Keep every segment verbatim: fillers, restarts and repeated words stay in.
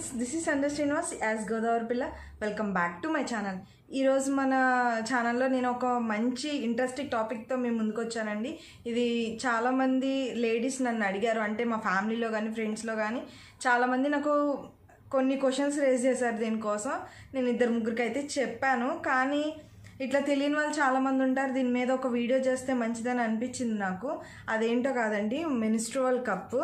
Friends this is Sandhya Srinivas as Godavari పిల్ల welcome back to my channel ఈరోజు మన ఛానల్లో నేను ఒక మంచి ఇంట్రెస్టింగ్ టాపిక్తో మేము ముందుకు వచ్చానండి ఇది చాలామంది లేడీస్ నన్ను అడిగారు అంటే మా ఫ్యామిలీలో కానీ ఫ్రెండ్స్లో కానీ చాలామంది నాకు కొన్ని క్వశ్చన్స్ రేజ్ చేశారు దీనికోసం నేను ఇద్దరు ముగ్గురికి అయితే చెప్పాను కానీ ఇట్లా తెలియని వాళ్ళు చాలామంది ఉంటారు దీని మీద ఒక వీడియో చేస్తే మంచిదని అనిపించింది నాకు అదేంటో కాదండి మెన్స్ట్రువల్ కప్పు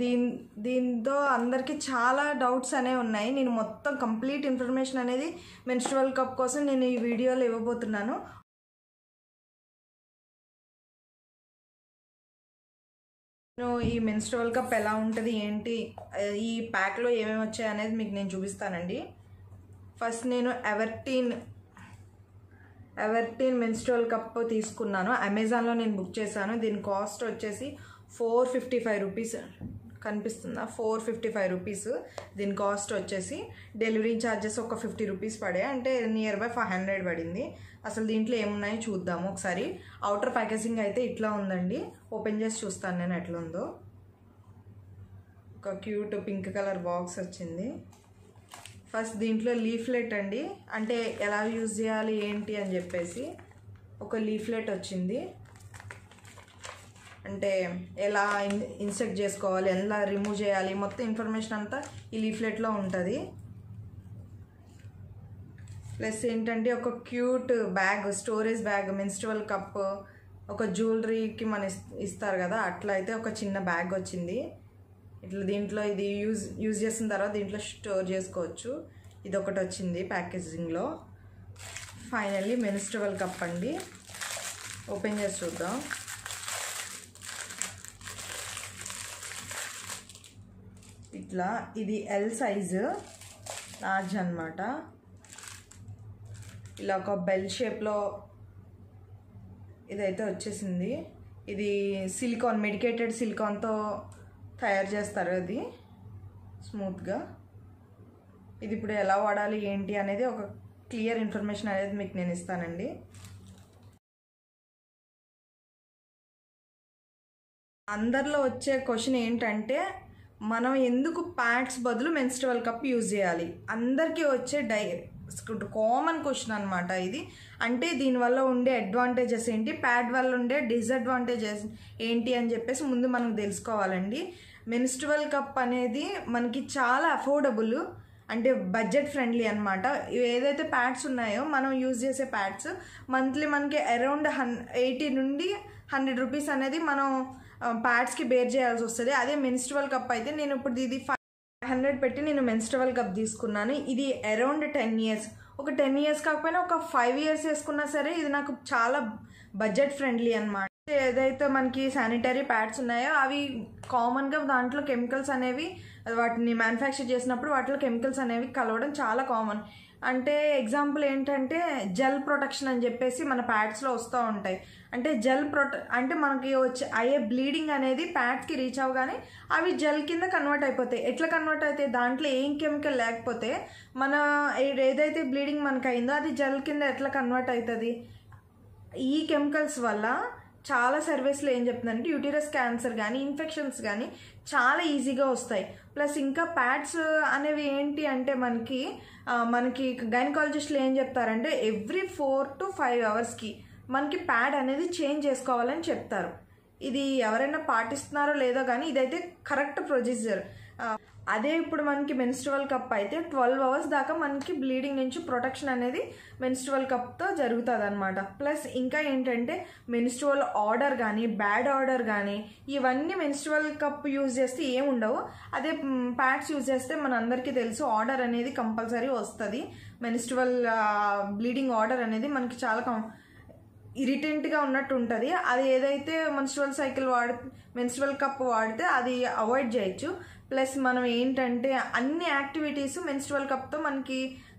దీన్ దీంతో అందరికీ చాలా డౌట్స్ అనేవి ఉన్నాయి నేను మొత్తం కంప్లీట్ ఇన్ఫర్మేషన్ అనేది మెన్స్ట్రువల్ కప్ కోసం నేను ఈ వీడియోలో ఇవ్వబోతున్నాను నేను ఈ మెన్స్ట్రువల్ కప్ ఎలా ఉంటుంది ఏంటి ఈ ప్యాక్లో ఏమేమి వచ్చాయి అనేది మీకు నేను చూపిస్తానండి ఫస్ట్ నేను ఎవర్టీన్ ఎవర్టీన్ మెన్స్ట్రువల్ కప్ తీసుకున్నాను అమెజాన్లో నేను బుక్ చేశాను దీని కాస్ట్ వచ్చేసి ఫోర్ ఫిఫ్టీ ఫైవ్ రూపీస్ కనిపిస్తుందా ఫోర్ ఫిఫ్టీ ఫైవ్ రూపీస్ దీని కాస్ట్ వచ్చేసి డెలివరీ ఛార్జెస్ ఒక ఫిఫ్టీ రూపీస్ పడాయి అంటే నియర్ బై ఫైవ్ హండ్రెడ్ పడింది అసలు దీంట్లో ఏమున్నాయో చూద్దాము ఒకసారి అవుటర్ ప్యాకేజింగ్ అయితే ఇట్లా ఉందండి ఓపెన్ చేసి చూస్తాను నేను ఎట్లా ఉందో ఒక క్యూట్ పింక్ కలర్ బాక్స్ వచ్చింది ఫస్ట్ దీంట్లో లీఫ్లెట్ అండి అంటే ఎలా యూజ్ చేయాలి ఏంటి అని చెప్పేసి ఒక లీఫ్లెట్ వచ్చింది అంటే ఎలా ఇన్సెక్ట్ చేసుకోవాలి ఎలా రిమూవ్ చేయాలి మొత్తం ఇన్ఫర్మేషన్ అంతా ఈ లీఫ్లెట్లో ఉంటుంది ప్లస్ ఏంటంటే ఒక cute bag storage bag menstrual cup ఒక జ్యువెలరీకి మన ఇస్తారు కదా అట్లా అయితే ఒక చిన్న బ్యాగ్ వచ్చింది ఇట్లా దీంట్లో ఇది యూజ్ యూజ్ చేసిన తర్వాత దీంట్లో స్టోర్ చేసుకోవచ్చు ఇది ఒకటి వచ్చింది ప్యాకేజింగ్లో ఫైనల్లీ మెన్స్ట్రువల్ కప్ అండి ఓపెన్ చేసి చూద్దాం ఇట్లా ఇది ఎల్ సైజు లార్జ్ అన్నమాట ఇలా ఒక బెల్ షేప్లో ఇదైతే వచ్చేసింది ఇది సిలికాన్ మెడికేటెడ్ సిలికాన్తో తయారు చేస్తారు అది స్మూత్గా ఇది ఇప్పుడు ఎలా వాడాలి ఏంటి అనేది ఒక క్లియర్ ఇన్ఫర్మేషన్ అనేది మీకు నేను ఇస్తానండి అందరిలో వచ్చే క్వశ్చన్ ఏంటంటే మనం ఎందుకు ప్యాడ్స్ బదులు మెన్స్ట్రువల్ కప్ యూజ్ చేయాలి అందరికీ వచ్చే డై కామన్ క్వశ్చన్ అనమాట ఇది అంటే దీనివల్ల ఉండే అడ్వాంటేజెస్ ఏంటి ప్యాడ్ వల్ల ఉండే డిసడ్వాంటేజెస్ ఏంటి అని చెప్పేసి ముందు మనం తెలుసుకోవాలండి మెన్స్ట్రువల్ కప్ అనేది మనకి చాలా అఫోర్డబుల్ అంటే బడ్జెట్ ఫ్రెండ్లీ అనమాట ఏదైతే ప్యాడ్స్ ఉన్నాయో మనం యూజ్ చేసే ప్యాడ్స్ మంత్లీ మనకి అరౌండ్ హన్ ఎయిటీ నుండి హండ్రెడ్ రూపీస్ అనేది మనం ప్యాడ్స్కి బేర్ చేయాల్సి వస్తుంది అదే మెన్స్ట్రువల్ కప్ అయితే నేను ఇప్పుడు ఇది ఫైవ్ హండ్రెడ్ పెట్టి నేను మెన్స్ట్రువల్ కప్ తీసుకున్నాను ఇది అరౌండ్ టెన్ ఇయర్స్ ఒక టెన్ ఇయర్స్ కాకపోయినా ఒక ఫైవ్ ఇయర్స్ వేసుకున్నా సరే ఇది నాకు చాలా బడ్జెట్ ఫ్రెండ్లీ అనమాట ఏదైతే మనకి శానిటరీ ప్యాడ్స్ ఉన్నాయో అవి కామన్గా దాంట్లో కెమికల్స్ అనేవి వాటిని మ్యానుఫ్యాక్చర్ చేసినప్పుడు వాటిలో కెమికల్స్ అనేవి కలవడం చాలా కామన్ అంటే ఎగ్జాంపుల్ ఏంటంటే జెల్ ప్రొటెక్షన్ అని చెప్పేసి మన ప్యాడ్స్లో వస్తూ ఉంటాయి అంటే జెల్ ప్రొటె అంటే మనకి వచ్చే అయ్యే బ్లీడింగ్ అనేది ప్యాడ్స్కి రీచ్ అవ్వగానే అవి జెల్ కింద కన్వర్ట్ అయిపోతాయి ఎట్లా కన్వర్ట్ అవుతాయి దాంట్లో ఏం కెమికల్ లేకపోతే మన ఏదైతే బ్లీడింగ్ మనకు అయిందో అది జెల్ కింద ఎట్లా కన్వర్ట్ అవుతుంది ఈ కెమికల్స్ వల్ల చాలా సర్వీస్లో ఏం చెప్తుందంటే యూటరస్ క్యాన్సర్ కానీ ఇన్ఫెక్షన్స్ కానీ చాలా ఈజీగా వస్తాయి ప్లస్ ఇంకా ప్యాడ్స్ అనేవి ఏంటి అంటే మనకి మనకి గైనకాలజిస్టులు ఏం చెప్తారంటే ఎవ్రీ ఫోర్ టు ఫైవ్ అవర్స్కి మనకి ప్యాడ్ అనేది చేంజ్ చేసుకోవాలని చెప్తారు ఇది ఎవరైనా పాటిస్తున్నారో లేదో కానీ ఇదైతే కరెక్ట్ ప్రొసీజర్ అదే ఇప్పుడు మనకి మెన్స్ట్రువల్ కప్ అయితే ట్వెల్వ్ అవర్స్ దాకా మనకి బ్లీడింగ్ నుంచి ప్రొటెక్షన్ అనేది మెన్స్ట్రువల్ కప్తో జరుగుతుంది అనమాట ప్లస్ ఇంకా ఏంటంటే మెన్స్ట్రువల్ ఆర్డర్ కానీ బ్యాడ్ ఆర్డర్ కానీ ఇవన్నీ మెన్స్ట్రువల్ కప్ యూజ్ చేస్తే ఏం ఉండవు అదే ప్యాడ్స్ యూజ్ చేస్తే మనందరికీ తెలుసు ఆర్డర్ అనేది కంపల్సరీ వస్తుంది మెన్స్ట్రువల్ బ్లీడింగ్ ఆర్డర్ అనేది మనకి చాలా కం ఇరిటెంట్గా ఉన్నట్టు ఉంటుంది అది ఏదైతే మెన్స్ట్రువల్ సైకిల్ వాడి మెన్స్ట్రువల్ కప్ వాడితే అది అవాయిడ్ చేయొచ్చు ప్లస్ మనం ఏంటంటే అన్ని యాక్టివిటీస్ మెన్స్ట్రువల్ కప్తో మనకి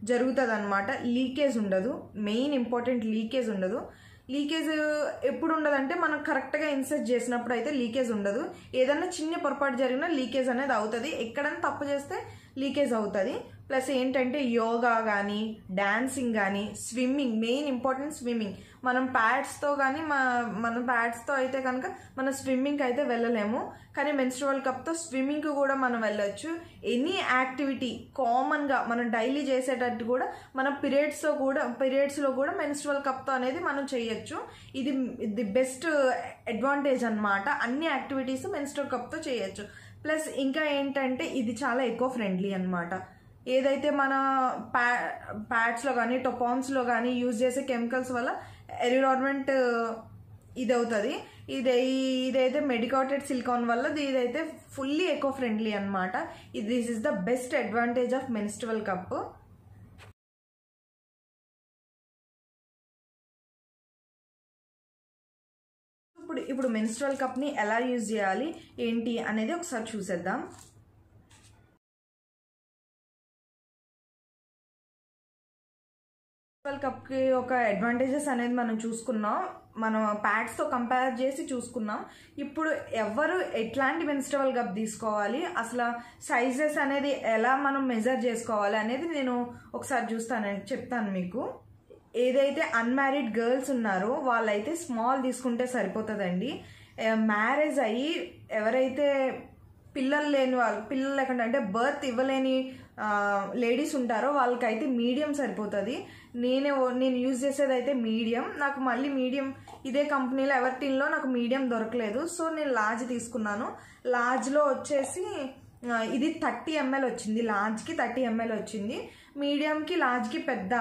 జరుగుతుంది అనమాట లీకేజ్ ఉండదు మెయిన్ ఇంపార్టెంట్ లీకేజ్ ఉండదు లీకేజ్ ఎప్పుడు ఉండదంటే మనం కరెక్ట్గా ఇన్సెట్ చేసినప్పుడు అయితే లీకేజ్ ఉండదు ఏదైనా చిన్న పొరపాటు జరిగినా లీకేజ్ అనేది అవుతుంది ఎక్కడైనా తప్పు చేస్తే లీకేజ్ అవుతుంది ప్లస్ ఏంటంటే యోగా గాని డాన్సింగ్ గాని స్విమ్మింగ్ మెయిన్ ఇంపార్టెంట్ స్విమ్మింగ్ మనం ప్యాడ్స్ తో గాని మనం ప్యాడ్స్ తో అయితే కనుక మనం స్విమ్మింగ్ అయితే వెళ్ళలేము కానీ మెన్స్ట్రువల్ కప్ తో స్విమ్మింగ్ కు కూడా మనం వెళ్ళొచ్చు ఎనీ యాక్టివిటీ కామన్ గా మనం డైలీ చేసేటట్టు కూడా మన పీరియడ్స్ తో కూడా పీరియడ్స్ లో కూడా మెన్స్ట్రువల్ కప్ తో అనేది మనం చేయొచ్చు ఇది ది బెస్ట్ అడ్వాంటేజ్ అన్నమాట అన్ని యాక్టివిటీస్ మెన్స్ట్రువల్ కప్ తో చేయొచ్చు ప్లస్ ఇంకా ఏంటంటే ఇది చాలా ఎకో ఫ్రెండ్లీ అన్నమాట ఏదైతే మన ప్యా ప్యాడ్స్లో కానీ టొపాన్స్లో కానీ యూజ్ చేసే కెమికల్స్ వల్ల ఎన్విరాన్మెంట్ ఇది అవుతుంది ఇది ఇదైతే మెడికేటెడ్ సిలికాన్ వల్ల ఇదైతే ఫుల్లీ ఎకో ఫ్రెండ్లీ అనమాట this is the best advantage of menstrual cup ఇప్పుడు ఇప్పుడు మెన్స్ట్రువల్ కప్ని ఎలా యూజ్ చేయాలి ఏంటి అనేది ఒకసారి చూసేద్దాం మెన్స్ట్రువల్ కప్కి ఒక అడ్వాంటేజెస్ అనేది మనం చూసుకున్నాం మనం ప్యాడ్స్తో కంపేర్ చేసి చూసుకున్నాం ఇప్పుడు ఎవరు ఎట్లాంటి మెన్స్ట్రువల్ కప్ తీసుకోవాలి అసలు సైజెస్ అనేది ఎలా మనం మెజర్ చేసుకోవాలి అనేది నేను ఒకసారి చూస్తాను చెప్తాను మీకు ఏదైతే అన్మ్యారీడ్ గర్ల్స్ ఉన్నారో వాళ్ళైతే స్మాల్ తీసుకుంటే సరిపోతుందండి మ్యారేజ్ అయ్యి ఎవరైతే పిల్లలు లేని వాళ్ళు పిల్లలు లేకుండా అంటే బర్త్ ఇవ్వలేని లేడీస్ ఉంటారో వాళ్ళకైతే మీడియం సరిపోతుంది నేనే నేను యూజ్ చేసేది అయితే మీడియం నాకు మళ్ళీ మీడియం ఇదే కంపెనీలో ఎవరిటీన్లో నాకు మీడియం దొరకలేదు సో నేను లార్జ్ తీసుకున్నాను లార్జ్లో వచ్చేసి ఇది థర్టీ ఎంఎల్ వచ్చింది లార్జ్కి థర్టీ ఎంఎల్ వచ్చింది మీడియంకి లార్జ్కి పెద్ద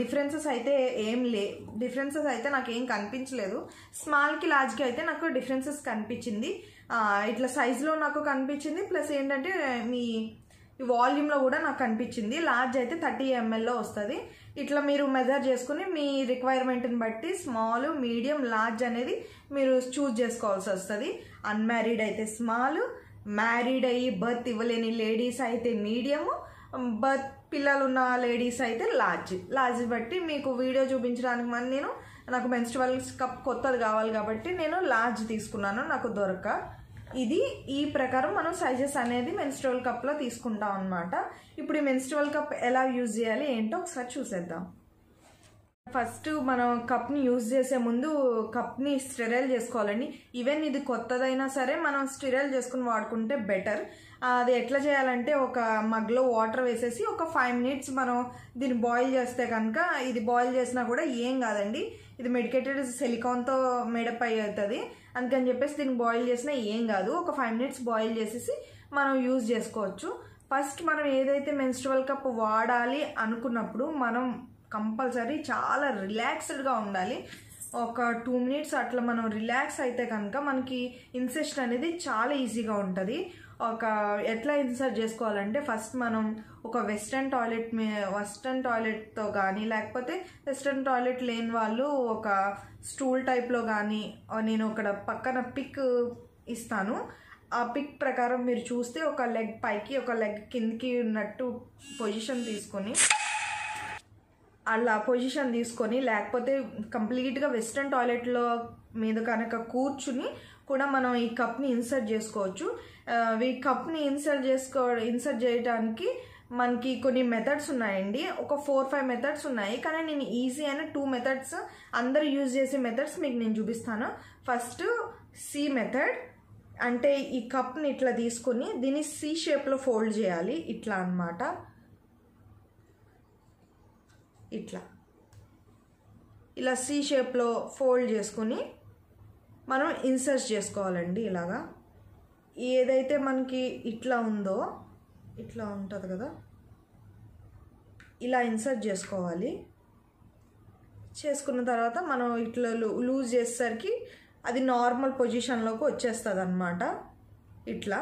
డిఫరెన్సెస్ అయితే ఏం లే డిఫరెన్సెస్ అయితే నాకు ఏం కనిపించలేదు స్మాల్కి లార్జ్కి అయితే నాకు డిఫరెన్సెస్ కనిపించింది ఇట్లా సైజులో నాకు కనిపించింది ప్లస్ ఏంటంటే మీ వాల్యూమ్లో కూడా నాకు కనిపించింది లార్జ్ అయితే థర్టీ ఎంఎల్లో వస్తుంది ఇట్లా మీరు మెజర్ చేసుకుని మీ రిక్వైర్మెంట్ని బట్టి స్మాల్ మీడియం లార్జ్ అనేది మీరు చూజ్ చేసుకోవాల్సి వస్తుంది అన్మ్యారీడ్ అయితే స్మాల్ మ్యారీడ్ అయ్యి బర్త్ ఇవ్వలేని లేడీస్ అయితే మీడియము బర్త్ పిల్లలు ఉన్న లేడీస్ అయితే లార్జ్ లార్జ్ బట్టి మీకు వీడియో చూపించడానికి మరి నేను నాకు మెన్స్ట్రువల్ కప్ కొత్తది కావాలి కాబట్టి నేను లార్జ్ తీసుకున్నాను నాకు దొరక ఇది ఈ ప్రకారం మనం సైజెస్ అనేది మెన్స్ట్రువల్ కప్లో తీసుకుంటాం అన్నమాట ఇప్పుడు ఈ మెన్స్ట్రువల్ కప్ ఎలా యూజ్ చేయాలి ఏంటో ఒకసారి చూసేద్దాం ఫస్ట్ మనం కప్ని యూజ్ చేసే ముందు కప్ని స్టెరైల్ చేసుకోవాలండి ఈవెన్ ఇది కొత్తదైనా సరే మనం స్టెరైల్ చేసుకుని వాడుకుంటే బెటర్ అది ఎట్లా చేయాలంటే ఒక మగ్లో వాటర్ వేసేసి ఒక ఫైవ్ మినిట్స్ మనం దీన్ని బాయిల్ చేస్తే కనుక ఇది బాయిల్ చేసినా కూడా ఏం కాదండి ఇది మెడికేటెడ్ సిలికాన్తో మేడప్ అయ్యి అవుతుంది అందుకని చెప్పేసి దీన్ని బాయిల్ చేసినా ఏం కాదు ఒక ఫైవ్ మినిట్స్ బాయిల్ చేసేసి మనం యూజ్ చేసుకోవచ్చు ఫస్ట్ మనం ఏదైతే మెన్స్ట్రువల్ కప్ వాడాలి అనుకున్నప్పుడు మనం కంపల్సరీ చాలా రిలాక్స్డ్గా ఉండాలి ఒక టూ మినిట్స్ అట్లా మనం రిలాక్స్ అయితే కనుక మనకి ఇన్సెషన్ అనేది చాలా ఈజీగా ఉంటుంది ఒక ఎట్లా ఇన్సర్ట్ చేసుకోవాలంటే ఫస్ట్ మనం ఒక వెస్ట్రన్ టాయిలెట్ వెస్ట్రన్ టాయిలెట్తో కానీ లేకపోతే వెస్ట్రన్ టాయిలెట్ లేని వాళ్ళు ఒక స్టూల్ టైప్లో కానీ నేను ఒక పక్కన పిక్ ఇస్తాను ఆ పిక్ ప్రకారం మీరు చూస్తే ఒక లెగ్ పైకి ఒక లెగ్ కిందికి ఉన్నట్టు పొజిషన్ తీసుకొని అలా పొజిషన్ తీసుకొని లేకపోతే కంప్లీట్గా వెస్ట్రన్ టాయిలెట్లో మీద కనుక కూర్చుని కూడా మనం ఈ కప్ని ఇన్సర్ట్ చేసుకోవచ్చు ఈ కప్ని ఇన్సర్ట్ చేసుకో ఇన్సర్ట్ చేయడానికి మనకి కొన్ని మెథడ్స్ ఉన్నాయండి ఒక ఫోర్ ఫైవ్ మెథడ్స్ ఉన్నాయి కానీ నేను ఈజీ అయిన టూ మెథడ్స్ అందరూ యూజ్ చేసే మెథడ్స్ మీకు నేను చూపిస్తాను ఫస్ట్ సి మెథడ్ అంటే ఈ కప్ని ఇట్లా తీసుకొని దీన్ని సి షేప్లో ఫోల్డ్ చేయాలి ఇట్లా అన్నమాట ఇట్లా ఇలా సి షేప్లో ఫోల్డ్ చేసుకుని మనం ఇన్సర్ట్ చేసుకోవాలండి ఇలాగా ఏదైతే మనకి ఇట్లా ఉందో ఇట్లా ఉంటుంది కదా ఇలా ఇన్సర్ట్ చేసుకోవాలి చేసుకున్న తర్వాత మనం ఇట్లా లూజ్ చేసేసరికి అది నార్మల్ పొజిషన్లోకి వచ్చేస్తుంది అన్నమాట ఇట్లా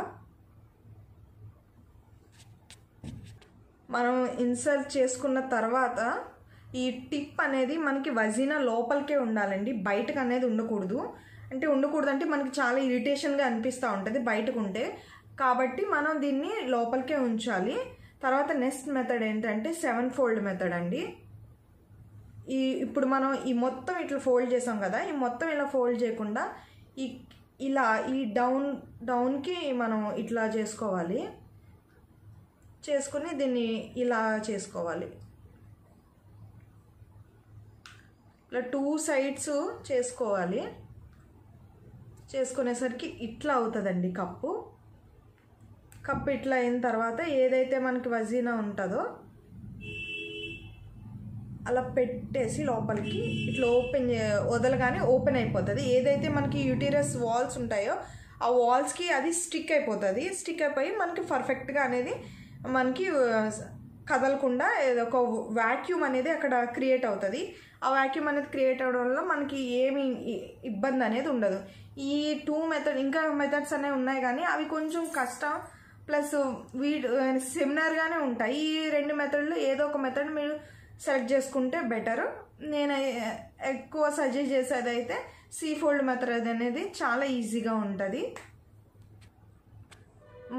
మనం ఇన్సర్ట్ చేసుకున్న తర్వాత ఈ టిప్ అనేది మనకి వజీనా లోపలికే ఉండాలండి బయటకు అనేది ఉండకూడదు అంటే ఉండకూడదు అంటే మనకి చాలా ఇరిటేషన్గా అనిపిస్తూ ఉంటుంది బయటకు ఉంటే కాబట్టి మనం దీన్ని లోపలికే ఉంచాలి తర్వాత నెక్స్ట్ మెథడ్ ఏంటంటే సెవెన్ ఫోల్డ్ మెథడ్ అండి ఈ ఇప్పుడు మనం ఈ మొత్తం ఇట్లా ఫోల్డ్ చేసాం కదా ఈ మొత్తం ఇలా ఫోల్డ్ చేయకుండా ఈ ఇలా ఈ డౌన్ డౌన్కి మనం ఇట్లా చేసుకోవాలి చేసుకొని దీన్ని ఇలా చేసుకోవాలి. ఇలా టూ సైడ్స్ చేసుకోవాలి. చేసుకునేసరికి ఇట్లా అవుతుందండి కప్పు. కప్పు ఇట్లా అయిన తర్వాత ఏదైతే మనకి వజీనా ఉంటుందో అలా పెట్టేసి లోపలికి ఇట్లా ఓపెన్ వదలగానే ఓపెన్ అయిపోతుంది. ఏదైతే మనకి యూటీరస్ వాల్స్ ఉంటాయో ఆ వాల్స్కి అది స్టిక్ అయిపోతుంది. స్టిక్ అయిపోయి మనకి పర్ఫెక్ట్గా అనేది మనకి కదలకుండా ఒక వాక్యూమ్ అనేది అక్కడ క్రియేట్ అవుతుంది. ఆ వాక్యూమ్ అనేది క్రియేట్ అవడం వల్ల మనకి ఏమి ఇబ్బంది అనేది ఉండదు. ఈ టూ మెథడ్ ఇంకా మెథడ్స్ అనేవి ఉన్నాయి కానీ అవి కొంచెం కష్టం, ప్లస్ వీ సెమినార్గానే ఉంటాయి. ఈ రెండు మెథడ్లు ఏదో ఒక మెథడ్ మీరు సెలెక్ట్ చేసుకుంటే బెటరు. నేను ఎక్కువ సజెస్ట్ చేసేది అయితే సీ ఫోల్డ్ మెథడ్ అనేది చాలా ఈజీగా ఉంటుంది.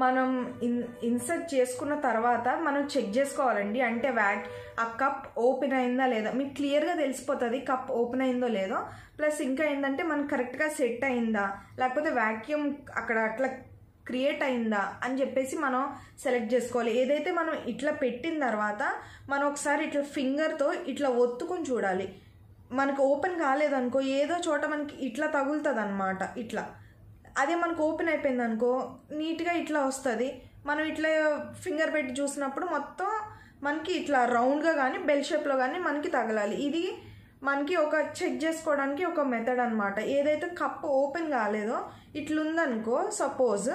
మనం ఇన్ ఇన్సర్ట్ చేసుకున్న తర్వాత మనం చెక్ చేసుకోవాలండి, అంటే వ్యాక్ ఆ కప్ ఓపెన్ అయిందా లేదా మీకు క్లియర్గా తెలిసిపోతుంది కప్ ఓపెన్ అయిందో లేదో. ప్లస్ ఇంకా ఏంటంటే మనకు కరెక్ట్గా సెట్ అయిందా లేకపోతే వ్యాక్యూమ్ అక్కడ అట్లా క్రియేట్ అయిందా అని చెప్పేసి మనం సెలెక్ట్ చేసుకోవాలి. ఏదైతే మనం ఇట్లా పెట్టిన తర్వాత మనం ఒకసారి ఇట్లా ఫింగర్తో ఇట్లా ఒత్తుకుని చూడాలి. మనకు ఓపెన్ కాలేదనుకో ఏదో చోట మనకి ఇట్లా తగులుతుంది అన్నమాట. ఇట్లా అదే మనకు ఓపెన్ అయిపోయింది అనుకో నీట్గా ఇట్లా వస్తుంది. మనం ఇట్లా ఫింగర్ పెట్టి చూసినప్పుడు మొత్తం మనకి ఇట్లా రౌండ్గా కానీ బెల్ షేప్లో కానీ మనకి తగలాలి. ఇది మనకి ఒక చెక్ చేసుకోవడానికి ఒక మెథడ్ అనమాట. ఏదైతే కప్ ఓపెన్ కాలేదో ఇట్లుందనుకో సపోజ్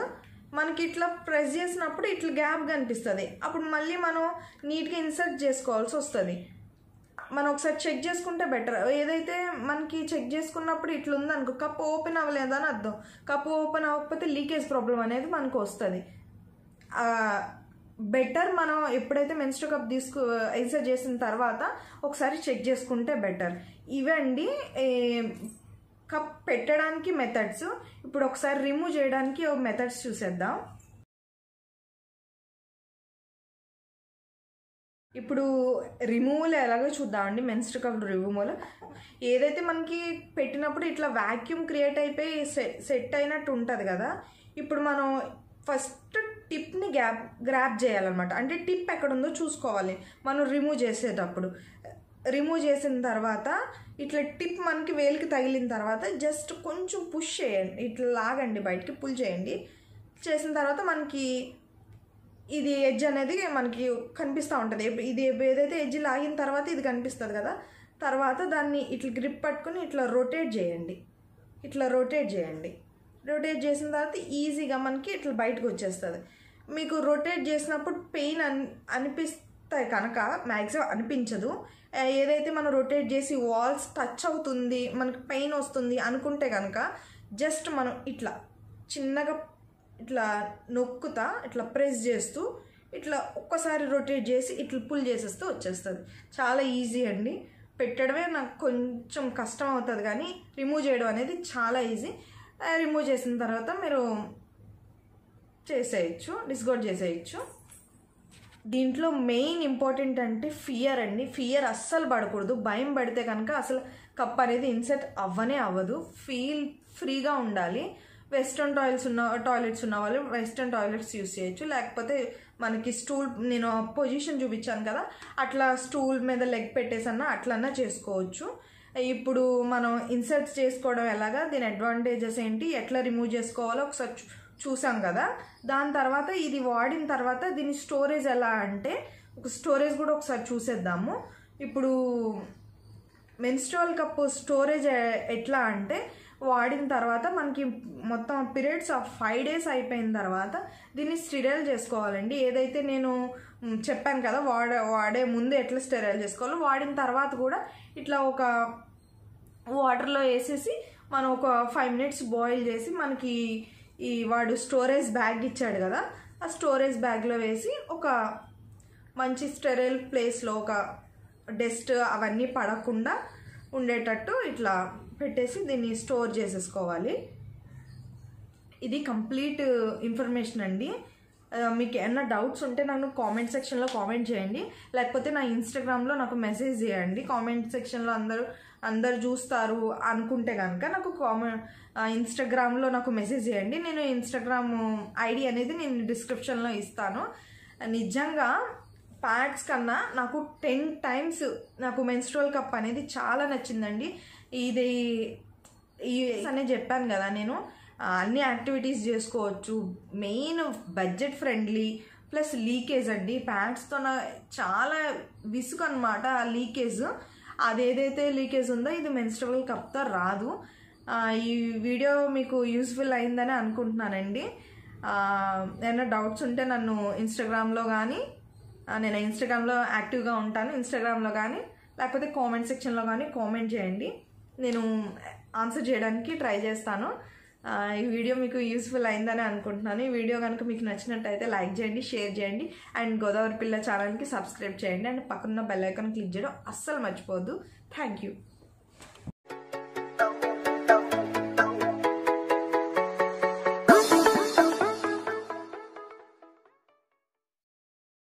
మనకి ఇట్లా ప్రెస్ చేసినప్పుడు ఇట్లా గ్యాప్ కనిపిస్తుంది. అప్పుడు మళ్ళీ మనం నీట్గా ఇన్సర్ట్ చేసుకోవాల్సి వస్తుంది. మనం ఒకసారి చెక్ చేసుకుంటే బెటర్. ఏదైతే మనకి చెక్ చేసుకున్నప్పుడు ఇట్లా ఉందనుకో కప్పు ఓపెన్ అవ్వలేదని అర్థం. కప్పు ఓపెన్ అవ్వకపోతే లీకేజ్ ప్రాబ్లం అనేది మనకు వస్తుంది. బెటర్ మనం ఎప్పుడైతే మెన్స్ట్రో కప్ తీసుకు ఇన్సర్ట్ చేసిన తర్వాత ఒకసారి చెక్ చేసుకుంటే బెటర్. ఇవండి కప్ పెట్టడానికి మెథడ్స్. ఇప్పుడు ఒకసారి రిమూవ్ చేయడానికి మెథడ్స్ చూసేద్దాం. ఇప్పుడు రిమూవల్ ఎలాగో చూద్దామండి. మెన్స్ట్రో కప్ రిమూవల్ ఏదైతే మనకి పెట్టినప్పుడు ఇట్లా వ్యాక్యూమ్ క్రియేట్ అయిపోయి సెట్ అయినట్టు ఉంటుంది కదా. ఇప్పుడు మనం ఫస్ట్ టిప్ని గ్యాప్ గ్రాప్ చేయాలన్నమాట. అంటే టిప్ ఎక్కడుందో చూసుకోవాలి మనం రిమూవ్ చేసేటప్పుడు. రిమూవ్ చేసిన తర్వాత ఇట్లా టిప్ మనకి వేలికి తగిలిన తర్వాత జస్ట్ కొంచెం పుష్ చేయండి, ఇట్లా లాగండి బయటికి, పుల్ చేయండి. చేసిన తర్వాత మనకి ఇది ఎడ్జ్ అనేది మనకి కనిపిస్తూ ఉంటుంది. ఇది ఏదైతే ఎడ్జ్ లాగిన తర్వాత ఇది కనిపిస్తుంది కదా. తర్వాత దాన్ని ఇట్లా గ్రిప్ పట్టుకుని ఇట్లా రొటేట్ చేయండి, ఇట్లా రొటేట్ చేయండి. రొటేట్ చేసిన తర్వాత ఈజీగా మనకి ఇట్లా బయటకు వచ్చేస్తుంది. మీకు రొటేట్ చేసినప్పుడు పెయిన్ అని అనిపిస్తాయి కనుక మ్యాక్సిమం అనిపించదు. ఏదైతే మనం రొటేట్ చేసి వాల్స్ టచ్ అవుతుంది మనకి పెయిన్ వస్తుంది అనుకుంటే కనుక జస్ట్ మనం ఇట్లా చిన్నగా ఇట్లా నొక్కుతా ఇట్లా ప్రెస్ చేస్తూ ఇట్లా ఒక్కసారి రొటేట్ చేసి ఇట్లా పుల్ చేసేస్తూ వచ్చేస్తుంది. చాలా ఈజీ అండి. పెట్టడమే నాకు కొంచెం కష్టం అవుతుంది కానీ రిమూవ్ చేయడం అనేది చాలా ఈజీ. రిమూవ్ చేసిన తర్వాత మీరు చేసేయచ్చు, డిస్గోర్డ్ చేసేయచ్చు. దీంట్లో మెయిన్ ఇంపార్టెంట్ అంటే ఫియర్ అండి. ఫియర్ అస్సలు పడకూడదు. భయం పడితే కనుక అసలు కప్ అనేది ఇన్సర్ట్ అవ్వనే అవ్వదు. ఫీల్ ఫ్రీగా ఉండాలి. వెస్ట్రన్ టాయిలెట్స్ ఉన్న టాయిలెట్స్ ఉన్న వాళ్ళు వెస్ట్రన్ టాయిలెట్స్ యూస్ చేయొచ్చు. లేకపోతే మనకి స్టూల్ నేను పొజిషన్ చూపించాను కదా అట్లా స్టూల్ మీద లెగ్ పెట్టేసన్నా అట్లన్నా చేసుకోవచ్చు. ఇప్పుడు మనం ఇన్సర్ట్స్ చేసుకోవడం ఎలాగా, దీని అడ్వాంటేజెస్ ఏంటి, ఎట్లా రిమూవ్ చేసుకోవాలో ఒకసారి చూసాం కదా. దాని తర్వాత ఇది వాడిన తర్వాత దీని స్టోరేజ్ ఎలా అంటే స్టోరేజ్ కూడా ఒకసారి చూసేద్దాము. ఇప్పుడు మెన్స్ట్రువల్ కప్ స్టోరేజ్ ఎట్లా అంటే వాడిన తర్వాత మనకి మొత్తం పీరియడ్స్ ఆఫ్ ఫైవ్ డేస్ అయిపోయిన తర్వాత దీన్ని స్టెరైల్ చేసుకోవాలండి. ఏదైతే నేను చెప్పాను కదా వాడే వాడే ముందు ఎట్లా స్టెరైల్ చేసుకోవాలో వాడిన తర్వాత కూడా ఇట్లా ఒక వాటర్లో వేసేసి మనం ఒక ఫైవ్ మినిట్స్ బాయిల్ చేసి మనకి ఈ వాడు స్టోరేజ్ బ్యాగ్ ఇచ్చాడు కదా ఆ స్టోరేజ్ బ్యాగ్లో వేసి ఒక మంచి స్టెరైల్ ప్లేస్లో ఒక డస్ట్ అవన్నీ పడకుండా ఉండేటట్టు ఇట్లా పెట్టేసి దీన్ని స్టోర్ చేసేసుకోవాలి. ఇది కంప్లీట్ ఇన్ఫర్మేషన్ అండి. మీకు ఏమైనా డౌట్స్ ఉంటే నన్ను కామెంట్ సెక్షన్లో కామెంట్ చేయండి, లేకపోతే నా ఇన్స్టాగ్రామ్లో నాకు మెసేజ్ చేయండి. కామెంట్ సెక్షన్లో అందరూ అందరు చూస్తారు అనుకుంటే కనుక నాకు కామెంట్ ఇన్స్టాగ్రామ్లో నాకు మెసేజ్ చేయండి. నేను ఇన్స్టాగ్రామ్ ఐడి అనేది నేను డిస్క్రిప్షన్లో ఇస్తాను. నిజంగా ప్యాక్స్ కన్నా నాకు టెన్ టైమ్స్ నాకు మెన్స్ట్రువల్ కప్ అనేది చాలా నచ్చిందండి. ఇది అనే చెప్పాను కదా, నేను అన్ని యాక్టివిటీస్ చేసుకోవచ్చు, main budget friendly, plus leakage అండి. ప్యాడ్స్తో నా చాలా విసుగు అనమాట ఆ లీకేజ్, అదేదైతే లీకేజ్ ఉందో ఇది మెన్స్ట్రువల్ కప్తో రాదు. ఈ వీడియో మీకు యూస్ఫుల్ అయిందని అనుకుంటున్నానండి. ఏమైనా డౌట్స్ ఉంటే నన్ను ఇన్స్టాగ్రామ్లో కానీ, నేను ఇన్స్టాగ్రామ్లో యాక్టివ్గా ఉంటాను, ఇన్స్టాగ్రామ్లో కానీ లేకపోతే కామెంట్ సెక్షన్లో కానీ కామెంట్ చేయండి, నేను ఆన్సర్ చేయడానికి ట్రై చేస్తాను. ఈ వీడియో మీకు యూస్ఫుల్ అయిందని అనుకుంటున్నాను. ఈ వీడియో కనుక మీకు నచ్చినట్టయితే లైక్ చేయండి, షేర్ చేయండి, అండ్ గోదావరి పిల్ల ఛానల్కి సబ్స్క్రైబ్ చేయండి, అండ్ పక్కన బెల్ ఐకాన్ క్లిక్ చేయడం అస్సలు మర్చిపోవద్దు. Thank you.